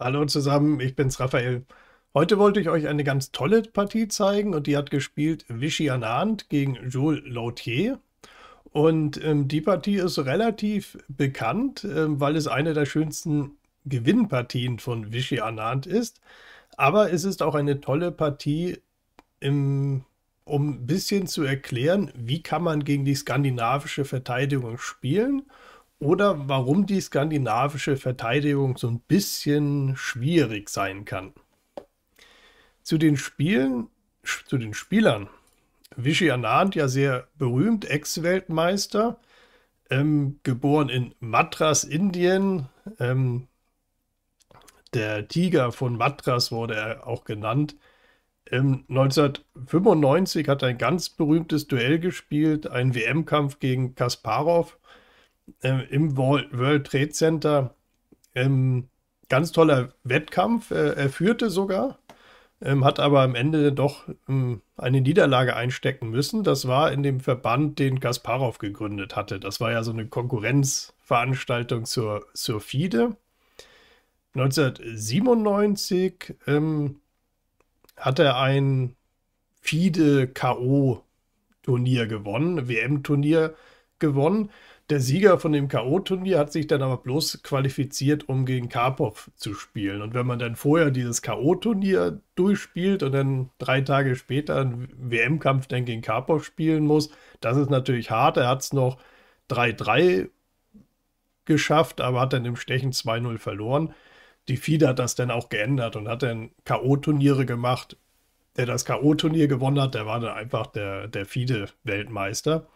Hallo zusammen, ich bin's Raphael. Heute wollte ich euch eine ganz tolle Partie zeigen und die hat gespielt Vishy Anand gegen Joel Lautier. Und die Partie ist relativ bekannt, weil es eine der schönsten Gewinnpartien von Vishy Anand ist. Aber es ist auch eine tolle Partie, um ein bisschen zu erklären, wie kann man gegen die skandinavische Verteidigung spielen. Oder warum die skandinavische Verteidigung so ein bisschen schwierig sein kann. Zu den Spielern. Vishy Anand, ja sehr berühmt, Ex-Weltmeister, geboren in Madras, Indien. Der Tiger von Madras wurde er auch genannt. 1995 hat er ein ganz berühmtes Duell gespielt, einen WM-Kampf gegen Kasparov. Im World Trade Center. Ganz toller Wettkampf. Er führte sogar, hat aber am Ende doch eine Niederlage einstecken müssen. Das war in dem Verband, den Kasparov gegründet hatte. Das war ja so eine Konkurrenzveranstaltung zur FIDE. 1997 hat er ein FIDE-KO-Turnier gewonnen, WM-Turnier gewonnen. Der Sieger von dem K.O.-Turnier hat sich dann aber bloß qualifiziert, um gegen Karpov zu spielen. Und wenn man dann vorher dieses K.O.-Turnier durchspielt und dann 3 Tage später einen WM-Kampf dann gegen Karpov spielen muss, das ist natürlich hart. Er hat es noch 3-3 geschafft, aber hat dann im Stechen 2-0 verloren. Die FIDE hat das dann auch geändert und hat dann K.O.-Turniere gemacht. Der das K.O.-Turnier gewonnen hat, der war dann einfach der FIDE-Weltmeister.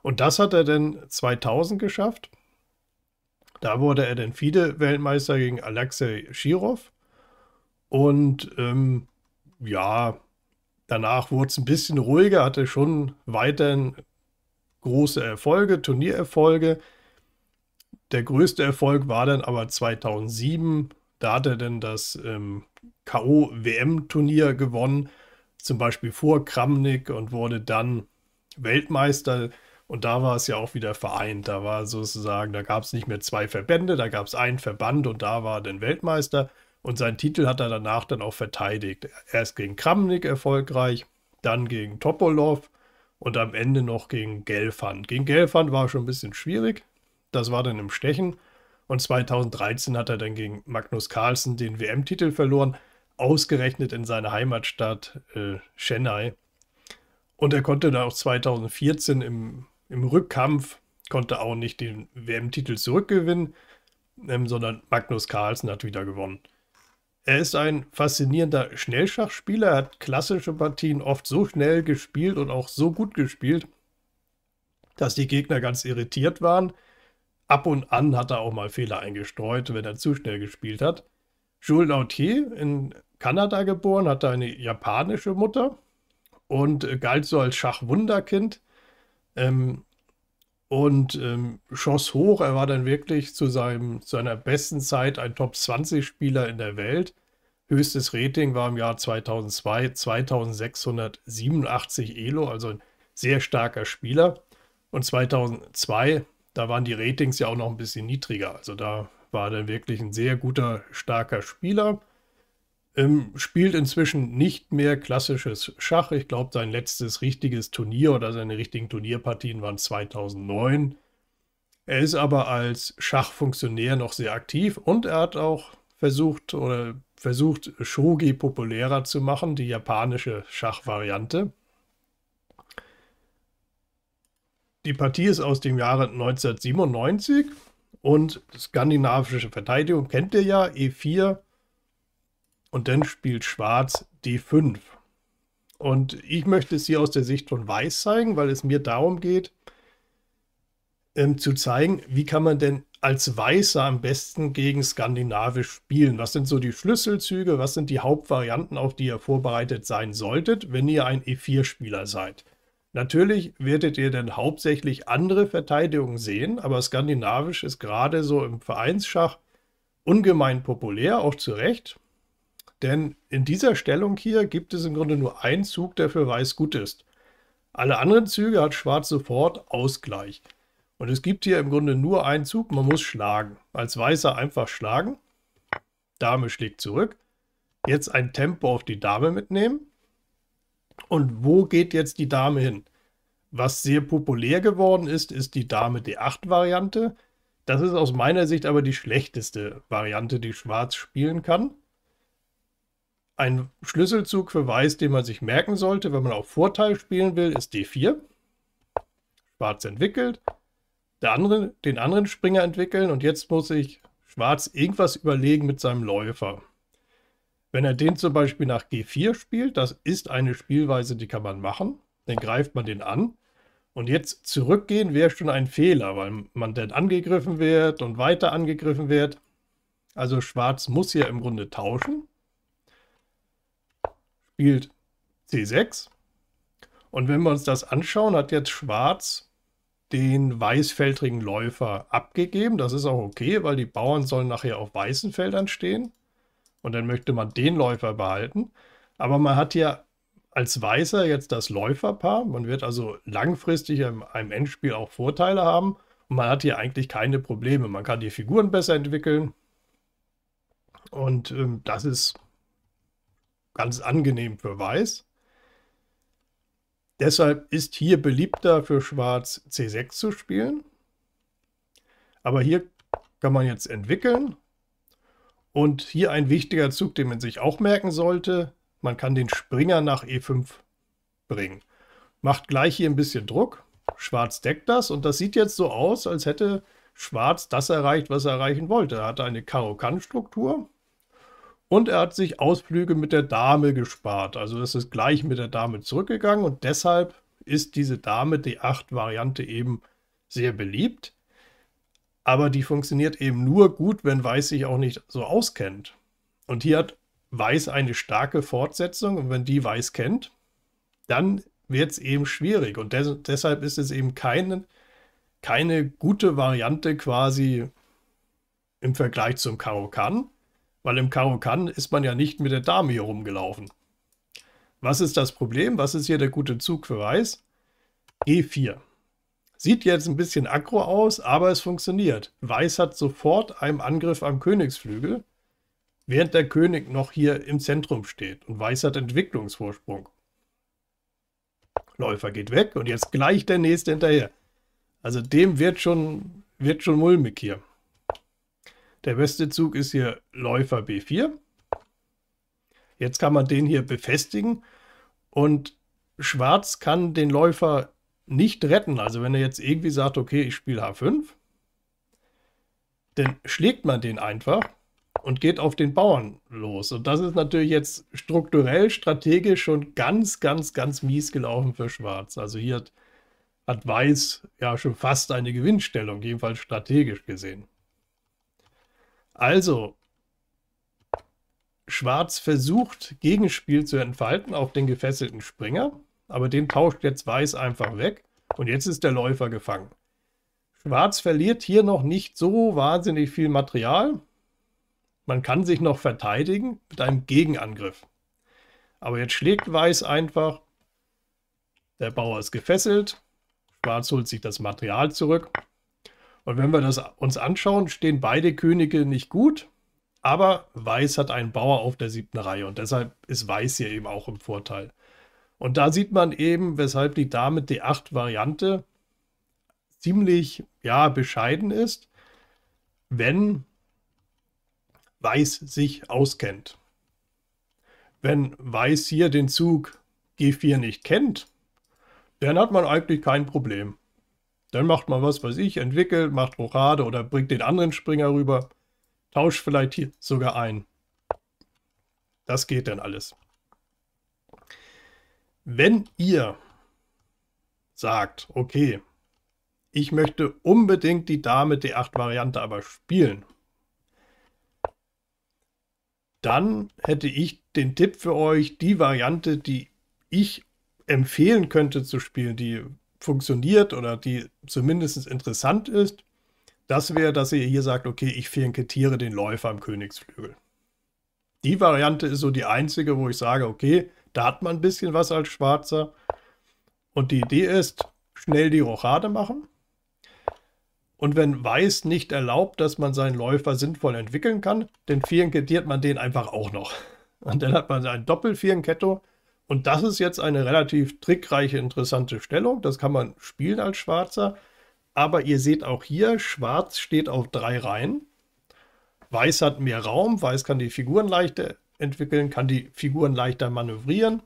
Und das hat er dann 2000 geschafft. Da wurde er dann FIDE-Weltmeister gegen Alexei Shirov. Und ja, danach wurde es ein bisschen ruhiger, hatte schon weiterhin große Erfolge, Turniererfolge. Der größte Erfolg war dann aber 2007. Da hat er dann das K.O.-WM-Turnier gewonnen, zum Beispiel vor Kramnik, und wurde dann Weltmeister. Und da war es ja auch wieder vereint, da war sozusagen, da gab es nicht mehr 2 Verbände, da gab es einen Verband und da war er dann Weltmeister und seinen Titel hat er danach dann auch verteidigt. Erst gegen Kramnik erfolgreich, dann gegen Topalov und am Ende noch gegen Gelfand. Gegen Gelfand war schon ein bisschen schwierig, das war dann im Stechen und 2013 hat er dann gegen Magnus Carlsen den WM-Titel verloren, ausgerechnet in seiner Heimatstadt Chennai. Und er konnte dann auch 2014 im Rückkampf konnte auch nicht den WM-Titel zurückgewinnen, sondern Magnus Carlsen hat wieder gewonnen. Er ist ein faszinierender Schnellschachspieler, er hat klassische Partien oft so schnell gespielt und auch so gut gespielt, dass die Gegner ganz irritiert waren. Ab und an hat er auch mal Fehler eingestreut, wenn er zu schnell gespielt hat. Joel Lautier, in Kanada geboren, hatte eine japanische Mutter und galt so als Schachwunderkind. Schoss hoch, er war dann wirklich zu seiner besten Zeit ein Top-20-Spieler in der Welt. Höchstes Rating war im Jahr 2002 2687 Elo, also ein sehr starker Spieler. Und 2002, da waren die Ratings ja auch noch ein bisschen niedriger, also da war er dann wirklich ein sehr guter, starker Spieler. Spielt inzwischen nicht mehr klassisches Schach. Ich glaube, sein letztes richtiges Turnier oder seine richtigen Turnierpartien waren 2009. Er ist aber als Schachfunktionär noch sehr aktiv und er hat auch versucht, Shogi populärer zu machen, die japanische Schachvariante. Die Partie ist aus dem Jahre 1997 und skandinavische Verteidigung kennt ihr ja, E4. Und dann spielt Schwarz D5. Und ich möchte es hier aus der Sicht von Weiß zeigen, weil es mir darum geht, zu zeigen, wie kann man denn als Weißer am besten gegen Skandinavisch spielen. Was sind so die Schlüsselzüge, was sind die Hauptvarianten, auf die ihr vorbereitet sein solltet, wenn ihr ein E4-Spieler seid. Natürlich werdet ihr dann hauptsächlich andere Verteidigungen sehen, aber Skandinavisch ist gerade so im Vereinsschach ungemein populär, auch zu Recht. Denn in dieser Stellung hier gibt es im Grunde nur einen Zug, der für Weiß gut ist. Alle anderen Züge hat Schwarz sofort Ausgleich. Und es gibt hier im Grunde nur einen Zug, man muss schlagen. Als Weißer einfach schlagen. Dame schlägt zurück. Jetzt ein Tempo auf die Dame mitnehmen. Und wo geht jetzt die Dame hin? Was sehr populär geworden ist, ist die Dame D8-Variante. Das ist aus meiner Sicht aber die schlechteste Variante, die Schwarz spielen kann. Ein Schlüsselzug für Weiß, den man sich merken sollte, wenn man auf Vorteil spielen will, ist D4. Schwarz entwickelt, den anderen Springer entwickeln und jetzt muss sich Schwarz irgendwas überlegen mit seinem Läufer. Wenn er den zum Beispiel nach G4 spielt, das ist eine Spielweise, die kann man machen, dann greift man den an. Und jetzt zurückgehen wäre schon ein Fehler, weil man dann angegriffen wird und weiter angegriffen wird. Also Schwarz muss hier im Grunde tauschen. Spielt C6. Und wenn wir uns das anschauen, hat jetzt Schwarz den weißfeldrigen Läufer abgegeben. Das ist auch okay, weil die Bauern sollen nachher auf weißen Feldern stehen. Und dann möchte man den Läufer behalten. Aber man hat ja als Weißer jetzt das Läuferpaar. Man wird also langfristig in einem Endspiel auch Vorteile haben. Und man hat hier eigentlich keine Probleme. Man kann die Figuren besser entwickeln. Und das ist ganz angenehm für Weiß. Deshalb ist hier beliebter für Schwarz C6 zu spielen. Aber hier kann man jetzt entwickeln. Und hier ein wichtiger Zug, den man sich auch merken sollte. Man kann den Springer nach E5 bringen. Macht gleich hier ein bisschen Druck. Schwarz deckt das. Und das sieht jetzt so aus, als hätte Schwarz das erreicht, was er erreichen wollte. Er hatte eine Karo-Kann-Struktur. Und er hat sich Ausflüge mit der Dame gespart. Also das ist gleich mit der Dame zurückgegangen. Und deshalb ist diese Dame D8-Variante eben sehr beliebt. Aber die funktioniert eben nur gut, wenn Weiß sich auch nicht so auskennt. Und hier hat Weiß eine starke Fortsetzung. Und wenn die Weiß kennt, dann wird es eben schwierig. Und deshalb ist es eben keine gute Variante quasi im Vergleich zum Karo-Kann. Weil im Karo-Kann ist man ja nicht mit der Dame hier rumgelaufen. Was ist das Problem? Was ist hier der gute Zug für Weiß? E4. Sieht jetzt ein bisschen aggro aus, aber es funktioniert. Weiß hat sofort einen Angriff am Königsflügel, während der König noch hier im Zentrum steht. Und Weiß hat Entwicklungsvorsprung. Läufer geht weg und jetzt gleich der nächste hinterher. Also dem wird schon mulmig hier. Der beste Zug ist hier Läufer B4. Jetzt kann man den hier befestigen und Schwarz kann den Läufer nicht retten. Also wenn er jetzt irgendwie sagt, okay, ich spiele H5, dann schlägt man den einfach und geht auf den Bauern los. Und das ist natürlich jetzt strukturell, strategisch schon ganz mies gelaufen für Schwarz. Also hier hat Weiß ja schon fast eine Gewinnstellung, jedenfalls strategisch gesehen. Also, Schwarz versucht, Gegenspiel zu entfalten auf den gefesselten Springer. Aber den tauscht jetzt Weiß einfach weg. Und jetzt ist der Läufer gefangen. Schwarz verliert hier noch nicht so wahnsinnig viel Material. Man kann sich noch verteidigen mit einem Gegenangriff. Aber jetzt schlägt Weiß einfach. Der Bauer ist gefesselt. Schwarz holt sich das Material zurück. Und wenn wir das uns anschauen, stehen beide Könige nicht gut. Aber Weiß hat einen Bauer auf der 7. Reihe. Und deshalb ist Weiß hier eben auch im Vorteil. Und da sieht man eben, weshalb die Dame D8-Variante ziemlich bescheiden ist, wenn Weiß sich auskennt. Wenn Weiß hier den Zug G4 nicht kennt, dann hat man eigentlich kein Problem. Dann macht man was, entwickelt, macht Rochade oder bringt den anderen Springer rüber, tauscht vielleicht hier sogar ein. Das geht dann alles. Wenn ihr sagt, okay, ich möchte unbedingt die Dame D8-Variante aber spielen, dann hätte ich den Tipp für euch, die Variante, die ich empfehlen könnte zu spielen, die funktioniert oder die zumindest interessant ist, das wäre, dass ihr hier sagt, okay, ich fiankettiere den Läufer am Königsflügel. Die Variante ist so die einzige, wo ich sage, okay, da hat man ein bisschen was als Schwarzer. Und die Idee ist, schnell die Rochade machen. Und wenn Weiß nicht erlaubt, dass man seinen Läufer sinnvoll entwickeln kann, dann vierenkettiert man den einfach auch noch. Und dann hat man ein Doppel-Vierenketto. Und das ist jetzt eine relativ trickreiche, interessante Stellung. Das kann man spielen als Schwarzer. Aber ihr seht auch hier, Schwarz steht auf 3 Reihen. Weiß hat mehr Raum. Weiß kann die Figuren leichter entwickeln, kann die Figuren leichter manövrieren.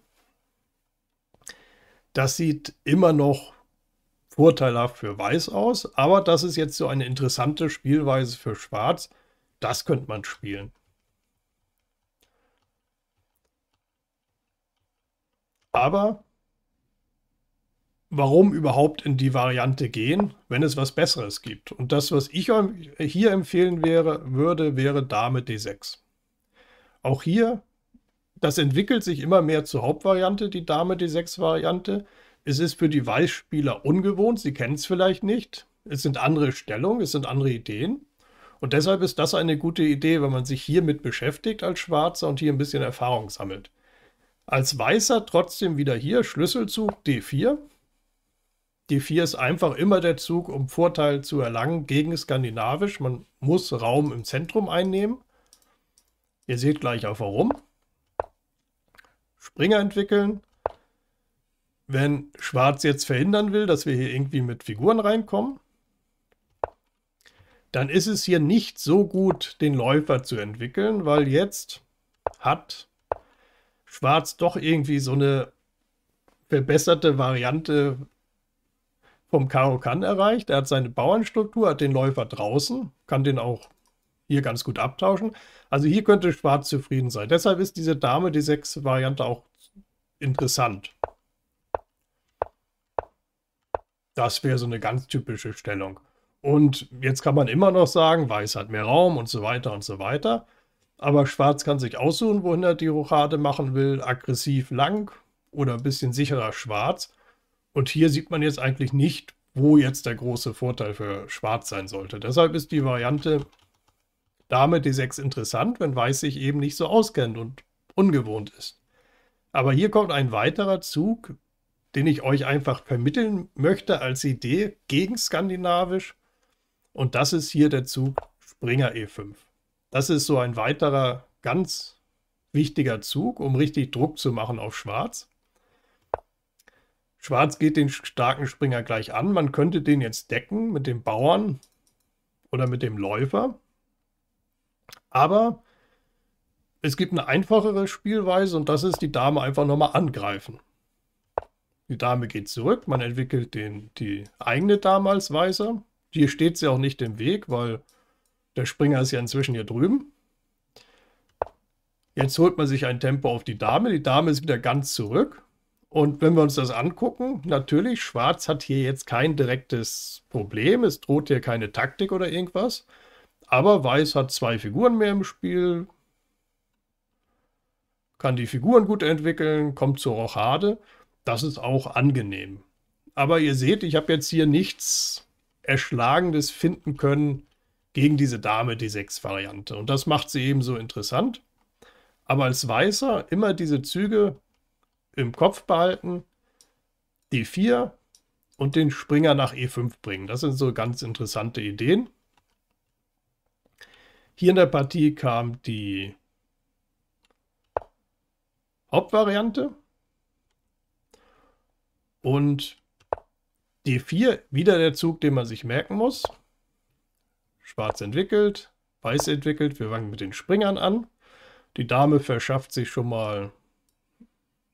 Das sieht immer noch vorteilhaft für Weiß aus. Aber das ist jetzt so eine interessante Spielweise für Schwarz. Das könnte man spielen. Aber warum überhaupt in die Variante gehen, wenn es was Besseres gibt? Und das, was ich hier empfehlen wäre Dame D6. Auch hier, das entwickelt sich immer mehr zur Hauptvariante, die Dame D6-Variante. Es ist für die Weißspieler ungewohnt, sie kennen es vielleicht nicht. Es sind andere Stellungen, es sind andere Ideen. Und deshalb ist das eine gute Idee, wenn man sich hiermit beschäftigt als Schwarzer und hier ein bisschen Erfahrung sammelt. Als Weißer trotzdem wieder hier Schlüsselzug D4. D4 ist einfach immer der Zug, um Vorteil zu erlangen gegen Skandinavisch. Man muss Raum im Zentrum einnehmen. Ihr seht gleich auch warum. Springer entwickeln. Wenn Schwarz jetzt verhindern will, dass wir hier irgendwie mit Figuren reinkommen, dann ist es hier nicht so gut, den Läufer zu entwickeln, weil jetzt hat Schwarz doch irgendwie so eine verbesserte Variante vom Karo-Kann erreicht. Er hat seine Bauernstruktur, hat den Läufer draußen, kann den auch hier ganz gut abtauschen. Also hier könnte Schwarz zufrieden sein. Deshalb ist diese Dame D6-Variante auch interessant. Das wäre so eine ganz typische Stellung. Und jetzt kann man immer noch sagen, Weiß hat mehr Raum und so weiter und so weiter. Aber Schwarz kann sich aussuchen, wohin er die Rochade machen will. Aggressiv lang oder ein bisschen sicherer Schwarz. Und hier sieht man jetzt eigentlich nicht, wo jetzt der große Vorteil für Schwarz sein sollte. Deshalb ist die Variante Dame D6 interessant, wenn Weiß sich eben nicht so auskennt und ungewohnt ist. Aber hier kommt ein weiterer Zug, den ich euch einfach vermitteln möchte als Idee gegen Skandinavisch. Und das ist hier der Zug Springer E5. Das ist so ein weiterer ganz wichtiger Zug, um richtig Druck zu machen auf Schwarz. Schwarz geht den starken Springer gleich an. Man könnte den jetzt decken mit dem Bauern oder mit dem Läufer. Aber es gibt eine einfachere Spielweise und das ist die Dame einfach nochmal angreifen. Die Dame geht zurück, man entwickelt die eigene Dame als Weißer. Hier steht sie auch nicht im Weg, weil der Springer ist ja inzwischen hier drüben. Jetzt holt man sich ein Tempo auf die Dame. Die Dame ist wieder ganz zurück. Und wenn wir uns das angucken, natürlich, Schwarz hat hier jetzt kein direktes Problem. Es droht hier keine Taktik oder irgendwas. Aber Weiß hat 2 Figuren mehr im Spiel. Kann die Figuren gut entwickeln, kommt zur Rochade. Das ist auch angenehm. Aber ihr seht, ich habe jetzt hier nichts Erschlagendes finden können gegen diese Dame D6-Variante. Und das macht sie eben so interessant. Aber als Weißer immer diese Züge im Kopf behalten, D4 und den Springer nach E5 bringen. Das sind so ganz interessante Ideen. Hier in der Partie kam die Hauptvariante. Und D4, wieder der Zug, den man sich merken muss. Schwarz entwickelt, Weiß entwickelt, wir fangen mit den Springern an. Die Dame verschafft sich schon mal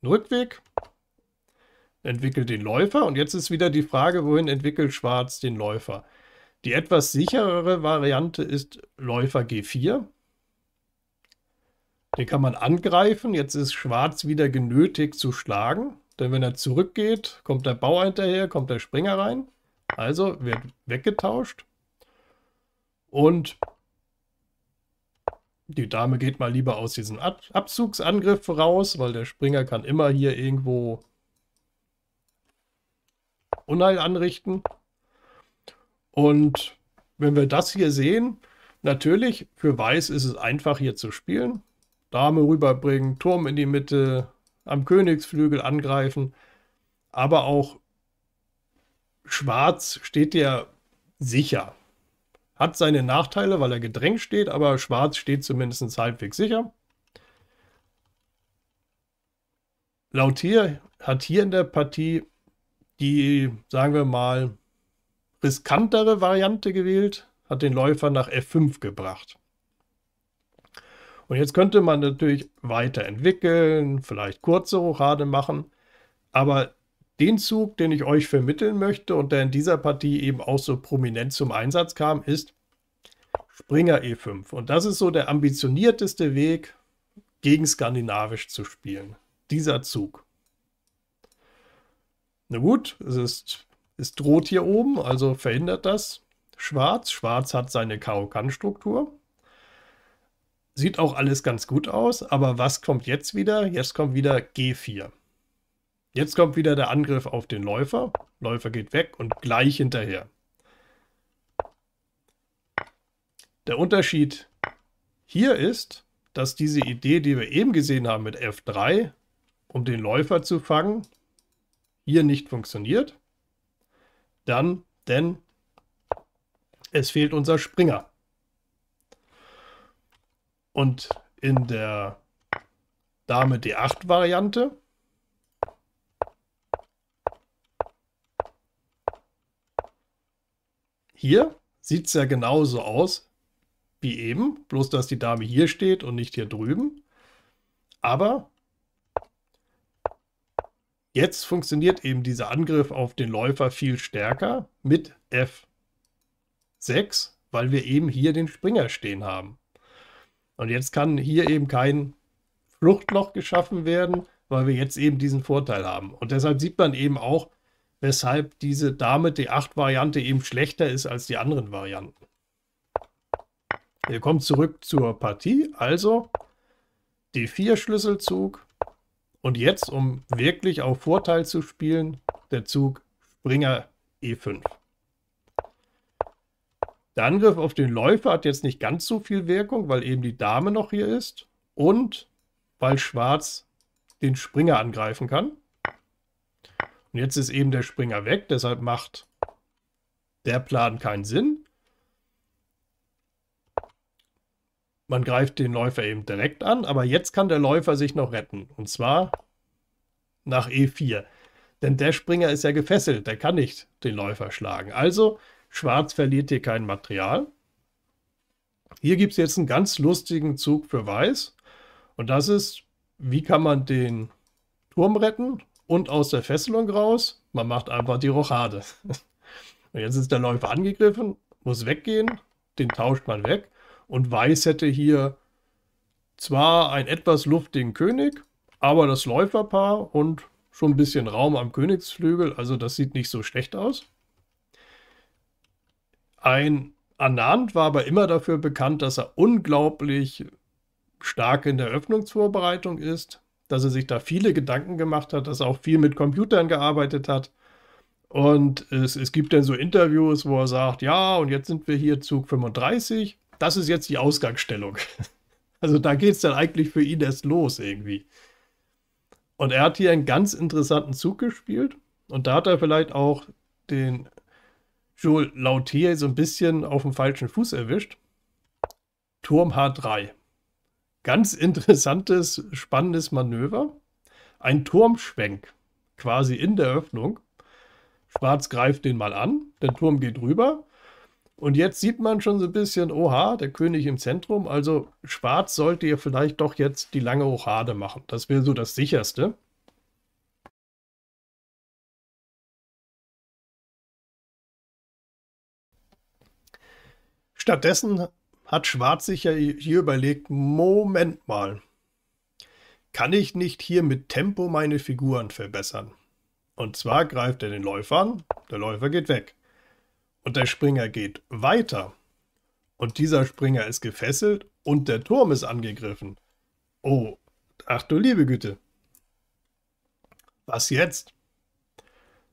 einen Rückweg, entwickelt den Läufer und jetzt ist wieder die Frage, wohin entwickelt Schwarz den Läufer? Die etwas sicherere Variante ist Läufer G4. Den kann man angreifen, jetzt ist Schwarz wieder genötigt zu schlagen, denn wenn er zurückgeht, kommt der Bauer hinterher, kommt der Springer rein, also wird weggetauscht. Und die Dame geht mal lieber aus diesem Abzugsangriff raus, weil der Springer kann immer hier irgendwo Unheil anrichten. Und wenn wir das hier sehen, natürlich für Weiß ist es einfach hier zu spielen. Dame rüberbringen, Turm in die Mitte, am Königsflügel angreifen. Aber auch Schwarz steht ja sicher. Hat seine Nachteile, weil er gedrängt steht, aber Schwarz steht zumindest halbwegs sicher. Lautier hat hier in der Partie die, sagen wir mal, riskantere Variante gewählt, hat den Läufer nach F5 gebracht. Und jetzt könnte man natürlich weiterentwickeln, vielleicht kurze Rochade machen, aber den Zug, den ich euch vermitteln möchte und der in dieser Partie eben auch so prominent zum Einsatz kam, ist Springer E5. Und das ist so der ambitionierteste Weg, gegen Skandinavisch zu spielen. Dieser Zug. Na gut, es droht hier oben, also verhindert das Schwarz. Schwarz hat seine Karo-Kann-Struktur. Sieht auch alles ganz gut aus, aber was kommt jetzt wieder? Jetzt kommt wieder G4. Jetzt kommt wieder der Angriff auf den Läufer. Läufer geht weg und gleich hinterher. Der Unterschied hier ist, dass diese Idee, die wir eben gesehen haben mit F3, um den Läufer zu fangen, hier nicht funktioniert. Denn es fehlt unser Springer. Und in der Dame D8-Variante hier sieht es ja genauso aus wie eben, bloß dass die Dame hier steht und nicht hier drüben. Aber jetzt funktioniert eben dieser Angriff auf den Läufer viel stärker mit F6, weil wir eben hier den Springer stehen haben. Und jetzt kann hier eben kein Fluchtloch geschaffen werden, weil wir jetzt eben diesen Vorteil haben. Und deshalb sieht man eben auch, weshalb diese Dame D8-Variante eben schlechter ist als die anderen Varianten. Wir kommen zurück zur Partie, also D4-Schlüsselzug und jetzt, um wirklich auf Vorteil zu spielen, der Zug Springer E5. Der Angriff auf den Läufer hat jetzt nicht ganz so viel Wirkung, weil eben die Dame noch hier ist und weil Schwarz den Springer angreifen kann. Und jetzt ist eben der Springer weg, deshalb macht der Plan keinen Sinn. Man greift den Läufer eben direkt an, aber jetzt kann der Läufer sich noch retten. Und zwar nach E4. Denn der Springer ist ja gefesselt, der kann nicht den Läufer schlagen. Also Schwarz verliert hier kein Material. Hier gibt es jetzt einen ganz lustigen Zug für Weiß. Und das ist, wie kann man den Turm retten? Und aus der Fesselung raus, man macht einfach die Rochade. Und jetzt ist der Läufer angegriffen, muss weggehen, den tauscht man weg. Und Weiß hätte hier zwar einen etwas luftigen König, aber das Läuferpaar und schon ein bisschen Raum am Königsflügel, also das sieht nicht so schlecht aus. Ein Anand war aber immer dafür bekannt, dass er unglaublich stark in der Öffnungsvorbereitung ist, dass er sich da viele Gedanken gemacht hat, dass er auch viel mit Computern gearbeitet hat. Und es gibt dann so Interviews, wo er sagt, ja, und jetzt sind wir hier Zug 35, das ist jetzt die Ausgangsstellung. Also da geht es dann eigentlich für ihn erst los irgendwie. Und er hat hier einen ganz interessanten Zug gespielt. Und da hat er vielleicht auch den Joel Lautier so ein bisschen auf dem falschen Fuß erwischt. Turm H3. Ganz interessantes, spannendes Manöver. Ein Turmschwenk, quasi in der Öffnung. Schwarz greift den mal an, der Turm geht rüber. Und jetzt sieht man schon so ein bisschen, oha, der König im Zentrum. Also Schwarz sollte hier vielleicht doch jetzt die lange Rochade machen. Das wäre so das Sicherste. Stattdessen hat Schwarz sich ja hier überlegt, Moment mal, kann ich nicht hier mit Tempo meine Figuren verbessern? Und zwar greift er den Läufer an, der Läufer geht weg. Und der Springer geht weiter. Und dieser Springer ist gefesselt und der Turm ist angegriffen. Oh, ach du liebe Güte. Was jetzt?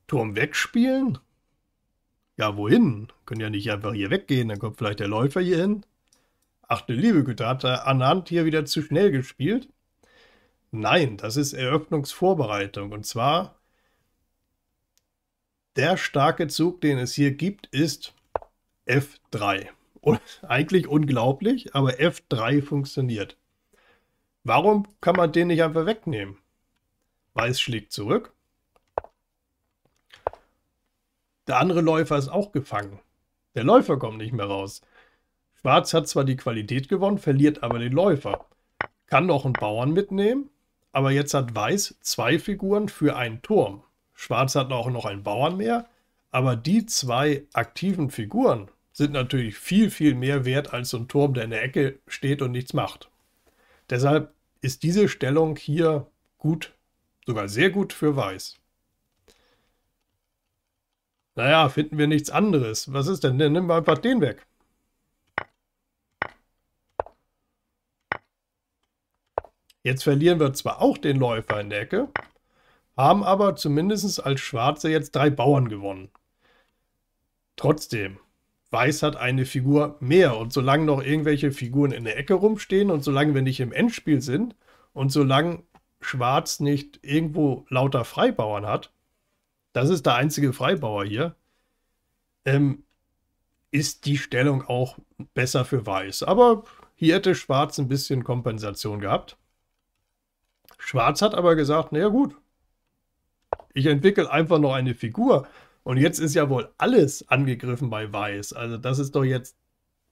Turm wegspielen? Ja, wohin? Können ja nicht einfach hier weggehen, dann kommt vielleicht der Läufer hier hin. Ach du liebe Güte, hat der Anand hier wieder zu schnell gespielt? Nein, das ist Eröffnungsvorbereitung. Und zwar, der starke Zug, den es hier gibt, ist F3 Und eigentlich unglaublich, aber F3 funktioniert. Warum kann man den nicht einfach wegnehmen? Weiß schlägt zurück. Der andere Läufer ist auch gefangen. Der Läufer kommt nicht mehr raus. Schwarz hat zwar die Qualität gewonnen, verliert aber den Läufer. Kann noch einen Bauern mitnehmen, aber jetzt hat Weiß zwei Figuren für einen Turm. Schwarz hat auch noch einen Bauern mehr, aber die zwei aktiven Figuren sind natürlich viel, viel mehr wert als so ein Turm, der in der Ecke steht und nichts macht. Deshalb ist diese Stellung hier gut, sogar sehr gut für Weiß. Naja, finden wir nichts anderes. Was ist denn? Dann nehmen wir einfach den weg. Jetzt verlieren wir zwar auch den Läufer in der Ecke, haben aber zumindest als Schwarze jetzt drei Bauern gewonnen. Trotzdem, Weiß hat eine Figur mehr. Und solange noch irgendwelche Figuren in der Ecke rumstehen und solange wir nicht im Endspiel sind und solange Schwarz nicht irgendwo lauter Freibauern hat, das ist der einzige Freibauer hier, ist die Stellung auch besser für Weiß. Aber hier hätte Schwarz ein bisschen Kompensation gehabt. Schwarz hat aber gesagt, naja gut, ich entwickle einfach noch eine Figur. Und jetzt ist ja wohl alles angegriffen bei Weiß. Also das ist doch jetzt,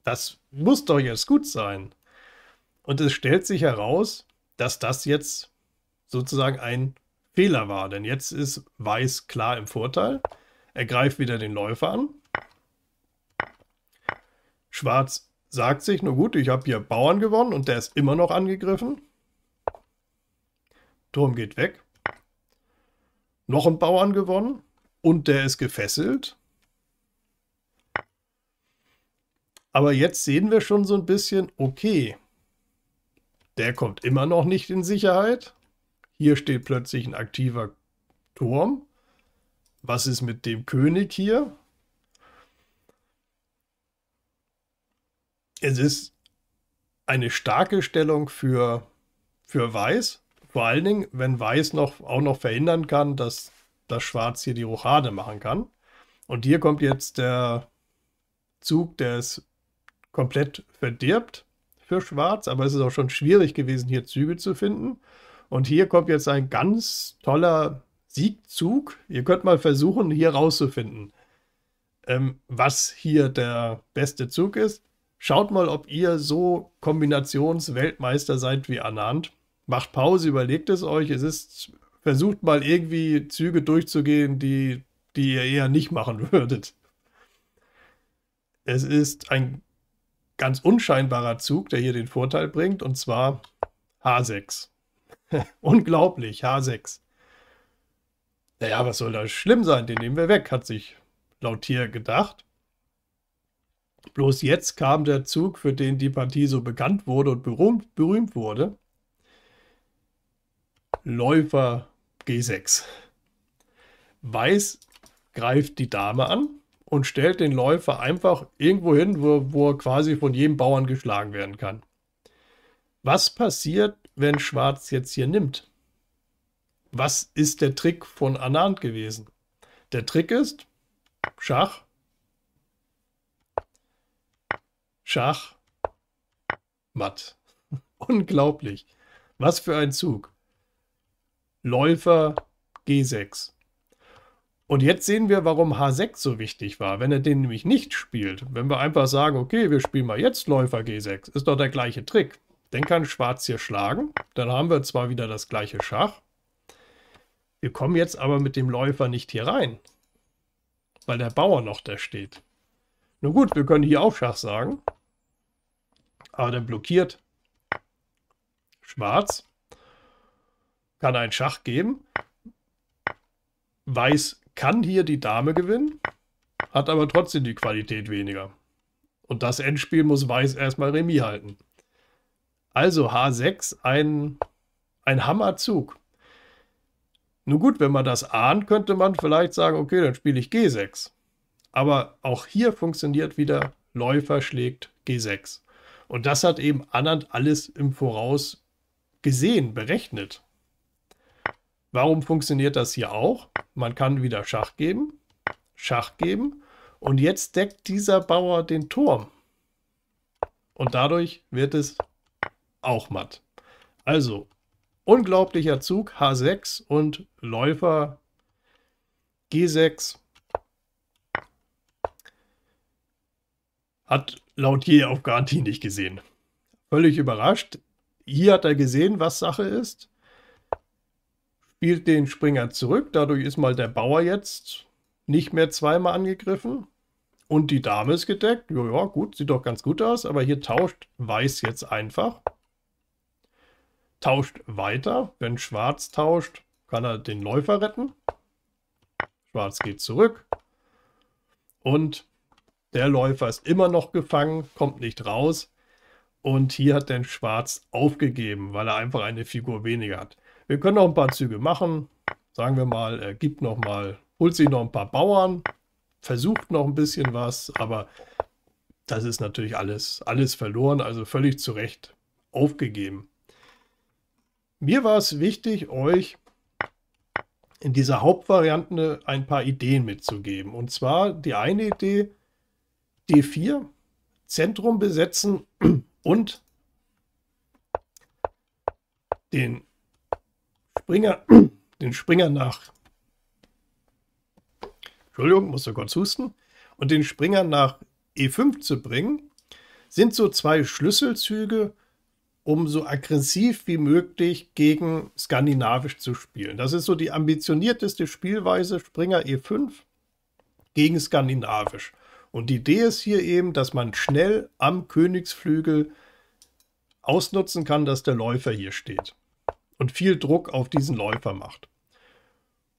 das muss doch jetzt gut sein. Und es stellt sich heraus, dass das jetzt sozusagen ein Fehler war, denn jetzt ist Weiß klar im Vorteil. Er greift wieder den Läufer an. Schwarz sagt sich, nur gut, ich habe hier Bauern gewonnen und der ist immer noch angegriffen. Turm geht weg. Noch ein Bauern gewonnen und der ist gefesselt. Aber jetzt sehen wir schon so ein bisschen, okay, der kommt immer noch nicht in Sicherheit. Hier steht plötzlich ein aktiver Turm. Was ist mit dem König hier? Es ist eine starke Stellung für Weiß. Vor allen Dingen, wenn Weiß auch noch verhindern kann, dass das Schwarz hier die Rochade machen kann. Und hier kommt jetzt der Zug, der ist komplett verdirbt für Schwarz. Aber es ist auch schon schwierig gewesen, hier Züge zu finden. Und hier kommt jetzt ein ganz toller Siegzug. Ihr könnt mal versuchen, hier rauszufinden, was hier der beste Zug ist. Schaut mal, ob ihr so Kombinationsweltmeister seid wie Anand. Macht Pause, überlegt es euch. Versucht mal irgendwie Züge durchzugehen, die ihr eher nicht machen würdet. Es ist ein ganz unscheinbarer Zug, der hier den Vorteil bringt, und zwar H6. Unglaublich, H6. Naja, was soll da schlimm sein? Den nehmen wir weg, hat sich Lautier gedacht. Bloß jetzt kam der Zug, für den die Partie so bekannt wurde und berühmt wurde. Läufer G6. Weiß greift die Dame an und stellt den Läufer einfach irgendwo hin, wo er quasi von jedem Bauern geschlagen werden kann. Was passiert, wenn Schwarz jetzt hier nimmt? Was ist der Trick von Anand gewesen? Der Trick ist Schach, Schach, Matt. Unglaublich. Was für ein Zug. Läufer G6. Und jetzt sehen wir, warum H6 so wichtig war. Wenn er den nämlich nicht spielt, wenn wir einfach sagen, okay, wir spielen mal jetzt Läufer G6, ist doch der gleiche Trick. Dann kann Schwarz hier schlagen. Dann haben wir zwar wieder das gleiche Schach. Wir kommen jetzt aber mit dem Läufer nicht hier rein, weil der Bauer noch da steht. Nun gut, wir können hier auch Schach sagen. Aber dann blockiert Schwarz. Kann ein Schach geben. Weiß kann hier die Dame gewinnen, hat aber trotzdem die Qualität weniger. Und das Endspiel muss Weiß erstmal Remis halten. Also H6, ein Hammerzug. Nun gut, wenn man das ahnt, könnte man vielleicht sagen, okay, dann spiele ich G6. Aber auch hier funktioniert wieder, Läufer schlägt G6. Und das hat eben Anand alles im Voraus gesehen, berechnet. Warum funktioniert das hier auch? Man kann wieder Schach geben. Und jetzt deckt dieser Bauer den Turm. Und dadurch wird es auch matt. Also, unglaublicher Zug, H6 und Läufer G6 hat Lautier auf Garantie nicht gesehen. Völlig überrascht. Hier hat er gesehen, was Sache ist. Spielt den Springer zurück. Dadurch ist mal der Bauer jetzt nicht mehr zweimal angegriffen. Und die Dame ist gedeckt. Ja, gut, sieht doch ganz gut aus. Aber hier tauscht Weiß jetzt einfach. Tauscht weiter. Wenn Schwarz tauscht, kann er den Läufer retten. Schwarz geht zurück. Und der Läufer ist immer noch gefangen, kommt nicht raus. Und hier hat dann Schwarz aufgegeben, weil er einfach eine Figur weniger hat. Wir können noch ein paar Züge machen. Sagen wir mal, er gibt noch mal, holt sich noch ein paar Bauern, versucht noch ein bisschen was, aber das ist natürlich alles verloren, also völlig zu Recht aufgegeben. Mir war es wichtig, euch in dieser Hauptvariante ein paar Ideen mitzugeben. Und zwar die eine Idee, D4, Zentrum besetzen und den Springer nach, Entschuldigung, musste kurz husten, und den Springer nach E5 zu bringen, sind so zwei Schlüsselzüge, um so aggressiv wie möglich gegen Skandinavisch zu spielen. Das ist so die ambitionierteste Spielweise, Springer E5 gegen Skandinavisch. Und die Idee ist hier eben, dass man schnell am Königsflügel ausnutzen kann, dass der Läufer hier steht und viel Druck auf diesen Läufer macht.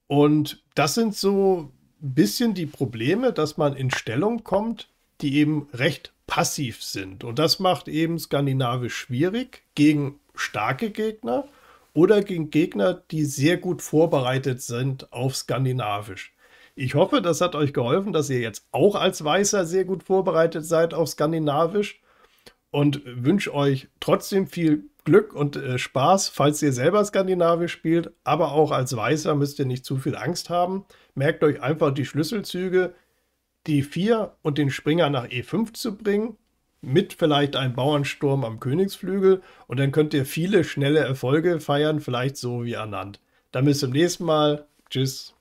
Und das sind so ein bisschen die Probleme, dass man in Stellung kommt, die eben recht passiv sind. Und das macht eben Skandinavisch schwierig gegen starke Gegner oder gegen Gegner, die sehr gut vorbereitet sind auf Skandinavisch. Ich hoffe, das hat euch geholfen, dass ihr jetzt auch als Weißer sehr gut vorbereitet seid auf Skandinavisch und wünsche euch trotzdem viel Glück und Spaß, falls ihr selber Skandinavisch spielt, aber auch als Weißer müsst ihr nicht zu viel Angst haben. Merkt euch einfach die Schlüsselzüge, D4 und den Springer nach E5 zu bringen, mit vielleicht einem Bauernsturm am Königsflügel, und dann könnt ihr viele schnelle Erfolge feiern, vielleicht so wie Anand. Dann bis zum nächsten Mal. Tschüss.